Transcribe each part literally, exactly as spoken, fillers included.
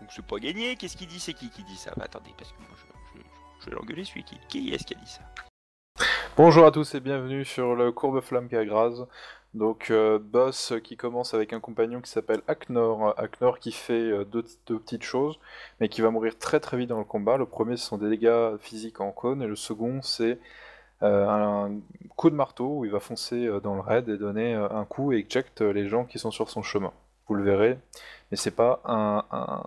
Donc c'est pas gagné. Qu'est-ce qu'il dit? C'est qui qui dit ça? Bah, attendez, parce que moi je, je, je vais l'engueuler celui qui. Qui est-ce qui a dit ça? Bonjour à tous et bienvenue sur le Courbe-Flamme Ka'graz. Donc euh, boss qui commence avec un compagnon qui s'appelle Aknor. Aknor qui fait deux, deux petites choses, mais qui va mourir très très vite dans le combat. Le premier, ce sont des dégâts physiques en cône, et le second, c'est euh, un coup de marteau où il va foncer dans le raid et donner un coup et éjecte les gens qui sont sur son chemin. Vous le verrez, mais c'est pas un, un,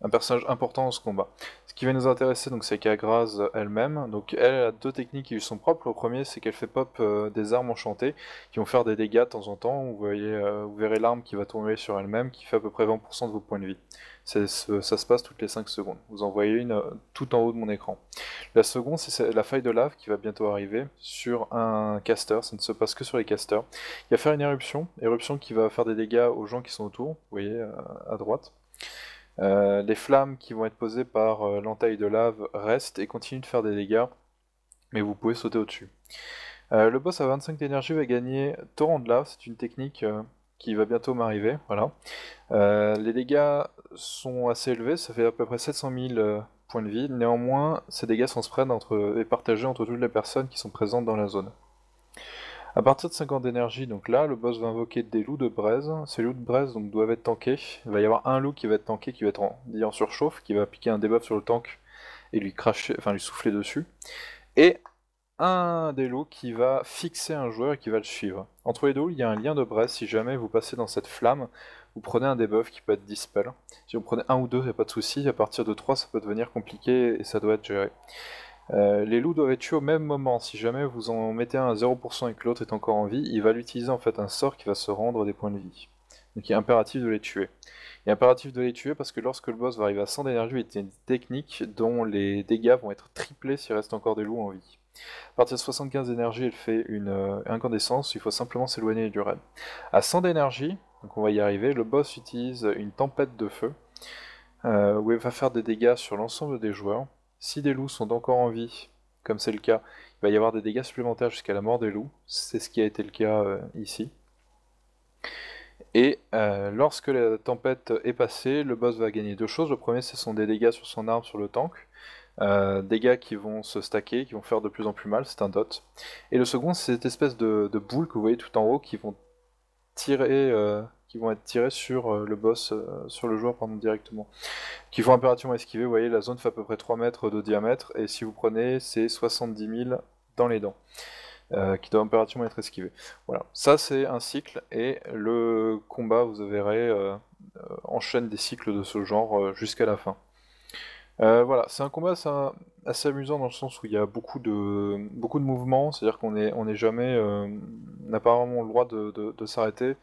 un personnage important dans ce combat. Ce qui va nous intéresser, donc, c'est Ka'graz elle-même. Donc elle a deux techniques qui lui sont propres. Le premier, c'est qu'elle fait pop euh, des armes enchantées qui vont faire des dégâts de temps en temps. Vous, voyez, euh, vous verrez l'arme qui va tomber sur elle-même, qui fait à peu près vingt pour cent de vos points de vie. Ça se passe toutes les cinq secondes. Vous en voyez une euh, tout en haut de mon écran. La seconde, c'est la faille de lave qui va bientôt arriver sur un caster. Ça ne se passe que sur les casters. Il va faire une éruption, éruption qui va faire des dégâts aux gens qui sont autour. Vous voyez euh, à droite. Euh, les flammes qui vont être posées par euh, l'entaille de lave restent et continuent de faire des dégâts, mais vous pouvez sauter au-dessus. Euh, le boss à vingt-cinq d'énergie va gagner torrent de lave, c'est une technique euh, qui va bientôt m'arriver. Voilà. Euh, les dégâts sont assez élevés, ça fait à peu près sept cent mille euh, points de vie, néanmoins ces dégâts sont spread entre, et partagés entre toutes les personnes qui sont présentes dans la zone. A partir de cinquante d'énergie, donc là, le boss va invoquer des loups de braise. Ces loups de braise donc, doivent être tankés. Il va y avoir un loup qui va être tanké, qui va être en, en surchauffe, qui va appliquer un debuff sur le tank et lui, cracher, enfin, lui souffler dessus. Et un des loups qui va fixer un joueur et qui va le suivre. Entre les deux, il y a un lien de braise. Si jamais vous passez dans cette flamme, vous prenez un debuff qui peut être dispel. Si vous prenez un ou deux, il n'y a pas de souci. À partir de trois, ça peut devenir compliqué et ça doit être géré. Euh, les loups doivent être tués au même moment. Si jamais vous en mettez un à zéro pour cent et que l'autre est encore en vie, il va l'utiliser en fait un sort qui va se rendre des points de vie. Donc il est impératif de les tuer. Il est impératif de les tuer parce que lorsque le boss va arriver à cent d'énergie, il y a une technique dont les dégâts vont être triplés s'il reste encore des loups en vie. À partir de soixante-quinze d'énergie, elle fait une euh, incandescence, il faut simplement s'éloigner du raid. À cent d'énergie, donc on va y arriver, le boss utilise une tempête de feu euh, où il va faire des dégâts sur l'ensemble des joueurs. Si des loups sont encore en vie, comme c'est le cas, il va y avoir des dégâts supplémentaires jusqu'à la mort des loups. C'est ce qui a été le cas euh, ici. Et euh, lorsque la tempête est passée, le boss va gagner deux choses. Le premier, ce sont des dégâts sur son arme, sur le tank. Euh, dégâts qui vont se stacker, qui vont faire de plus en plus mal, c'est un dot. Et le second, c'est cette espèce de, de boule que vous voyez tout en haut qui vont tirer... Euh, qui vont être tirés sur le boss, sur le joueur pardon, directement, qui vont impérativement esquiver. Vous voyez, la zone fait à peu près trois mètres de diamètre, et si vous prenez, c'est soixante-dix mille dans les dents, euh, qui doivent impérativement être esquivés. Voilà, ça c'est un cycle, et le combat, vous verrez, euh, enchaîne des cycles de ce genre jusqu'à la fin. Euh, voilà, c'est un combat ça, assez amusant dans le sens où il y a beaucoup de, beaucoup de mouvements, c'est-à-dire qu'on n'est on est jamais, euh, on n'a pas vraiment le droit de, de, de s'arrêter,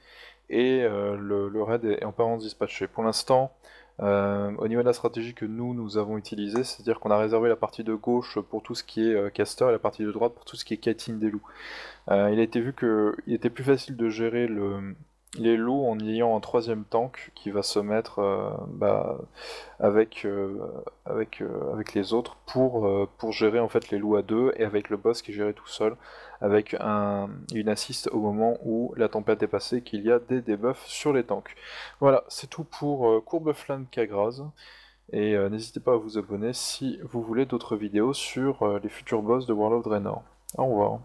et euh, le, le raid est en permanence dispatché. Pour l'instant, euh, au niveau de la stratégie que nous, nous avons utilisée, c'est-à-dire qu'on a réservé la partie de gauche pour tout ce qui est euh, caster et la partie de droite pour tout ce qui est kiting des loups. Euh, il a été vu qu'il était plus facile de gérer le, les loups en ayant un troisième tank qui va se mettre euh, bah, avec, euh, avec, euh, avec les autres pour, euh, pour gérer en fait les loups à deux, et avec le boss qui est géré tout seul, avec un, une assist au moment où la tempête est passée, qu'il y a des debuffs sur les tanks. Voilà, c'est tout pour euh, Courbe-Flamme Ka'graz, et euh, n'hésitez pas à vous abonner si vous voulez d'autres vidéos sur euh, les futurs boss de World of Draenor. Au revoir.